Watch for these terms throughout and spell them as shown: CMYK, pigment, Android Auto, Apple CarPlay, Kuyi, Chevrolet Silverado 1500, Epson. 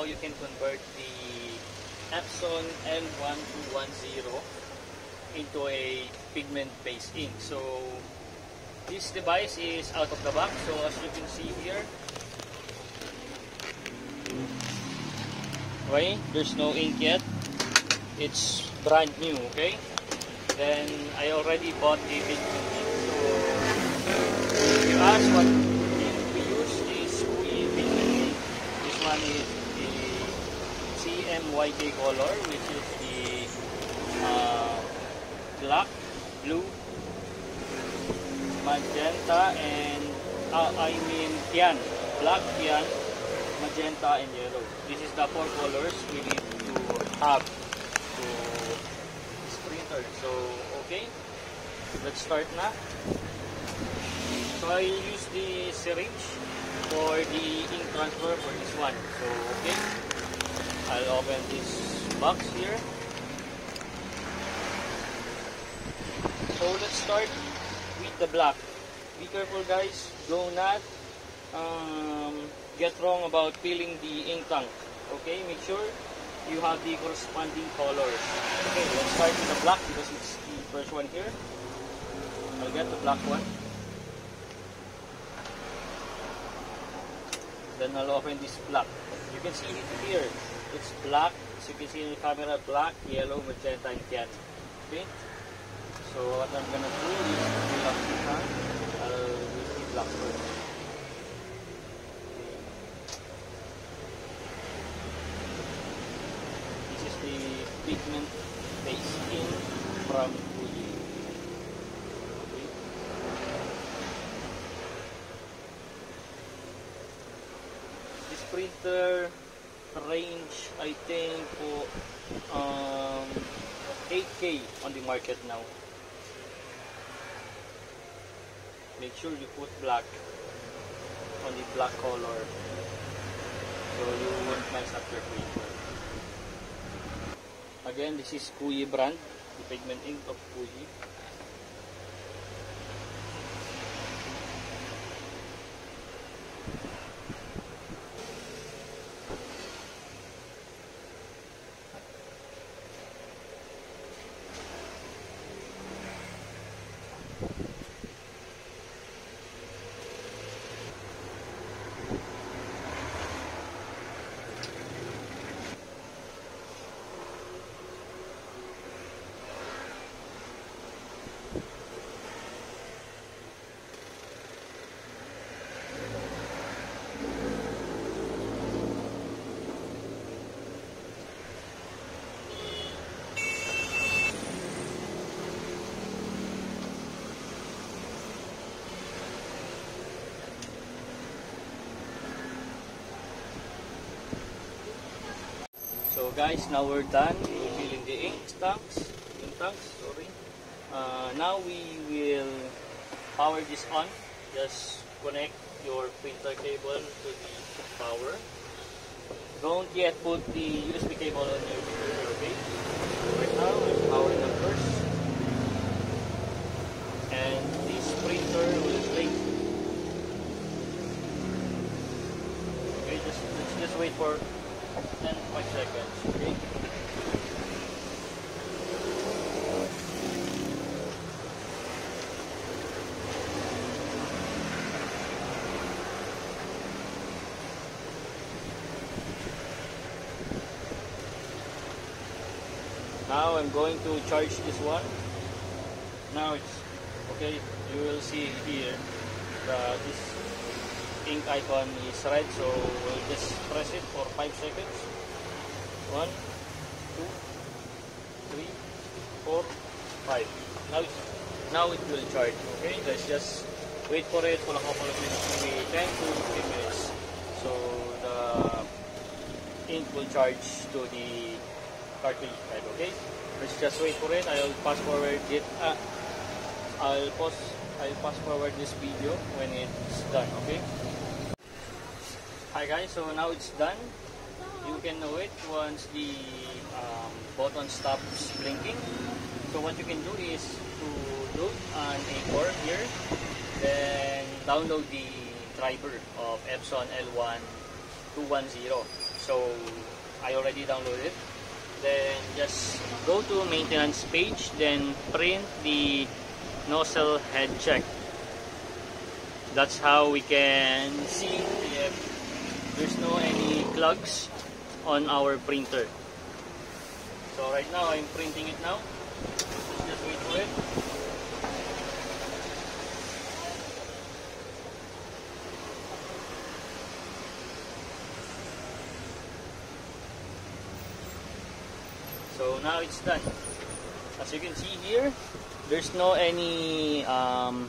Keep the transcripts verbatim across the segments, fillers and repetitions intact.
how you can convert the Epson L twelve ten into a pigment-based ink. So this device is out of the box, so as you can see here, okay, there's no ink yet, it's brand new, okay? Then I already bought the pigment ink. So if you ask what ink we use, is Kuyi pigment ink. This one is the C M Y K color, which is the uh, black, blue, magenta, and uh, I mean cyan, black, cyan, magenta, and yellow. This is the four colors we need to have to this printer. So okay, let's start na. So I use the syringe for the ink transfer for this one. So okay, I'll open this box here. So let's start with the black. Be careful, guys. Do not um, get wrong about peeling the ink tank. Okay, make sure you have the corresponding colors. Okay, let's start with the black because it's the first one here. I'll get the black one. Then I'll open this black. You can see it here. It's black. As you can see in the camera, black, yellow, magenta, and cyan. Okay. So what I'm gonna do is fill up the tank. I'll use the black first. This is the pigment base ink from Kuyi. Okay. This printer range, I think, for um, eight K on the market now. Make sure you put black on the black color so you won't mess up your paper. Again, this is Kuyi brand, the pigment ink of Kuyi. So guys, now we're done filling the ink tanks. Ink tanks, sorry. Uh, now we will power this on. Just connect your printer cable to the power. Don't yet put the U S B cable on your computer, okay? So right now, I'm powering up first. And this printer will blink. Okay, just let's just wait for ten seconds, okay? Now I'm going to charge this one. Now it's okay, you will see here that this ink icon is red, so we'll just press it for five seconds. One, two, three, four, five. Now, now it will charge, okay? Let's just wait for it for a couple of minutes, maybe ten to fifteen minutes. So the ink will charge to the cartridge head, okay? Let's just wait for it. I'll fast forward it. Uh, I'll pause. I'll fast forward this video when it's done, okay? Hi guys, so now it's done. You can know it once the um, button stops blinking. So what you can do is to load an A four here, then download the driver of Epson L twelve ten. So I already downloaded it. Then just go to maintenance page, then print the nozzle head check. That's how we can see if there's no any clogs on our printer. So right now I'm printing it now. Let's just wait for it. So now it's done. As you can see here, there's no any, um,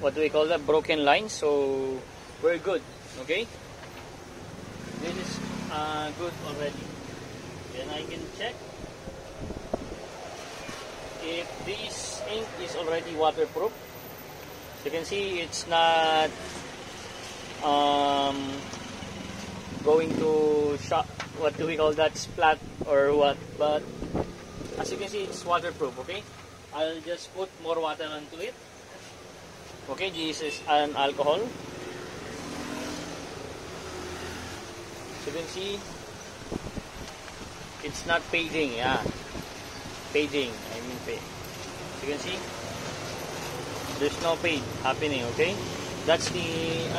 what do we call that, broken line. So we're good, okay? This is uh, good already. Then I can check if this ink is already waterproof. As you can see, it's not um, going to shop. What do we call that, splat or what, but as you can see, it's waterproof, okay? I'll just put more water onto it. Okay, this is an alcohol. As you can see, it's not fading, yeah. Fading, I mean fade. As you can see, there's no fade happening, okay? That's the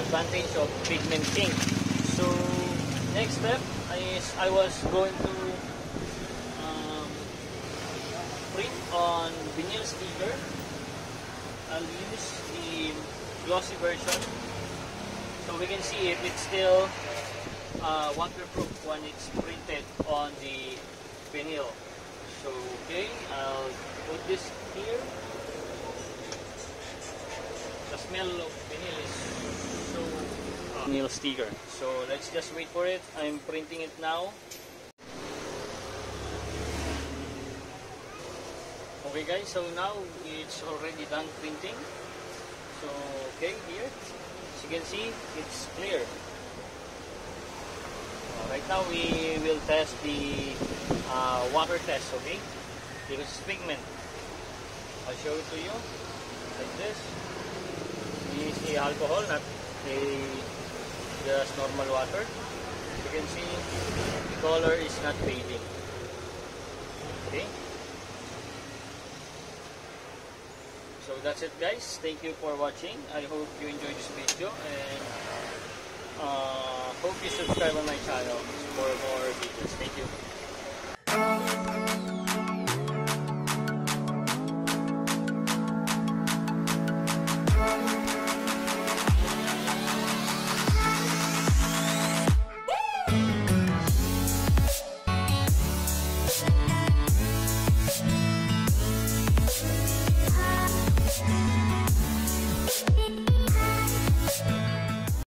advantage of pigment ink. So, next step, I was going to um, print on vinyl sticker. I'll use the glossy version so we can see if it's still uh, waterproof when it's printed on the vinyl. So okay, I'll put this here. The smell of vinyl is so vinyl sticker. So let's just wait for it. I'm printing it now. Okay guys, so now it's already done printing. So okay, here as you can see, it's clear. Right now we will test the uh, water test, okay? Because it's pigment. I'll show it to you like this. This is the alcohol, not the just normal water. You can see the color is not fading. Okay. So that's it guys. Thank you for watching. I hope you enjoyed this video and uh, hope you subscribe on my channel for more videos. Thank you.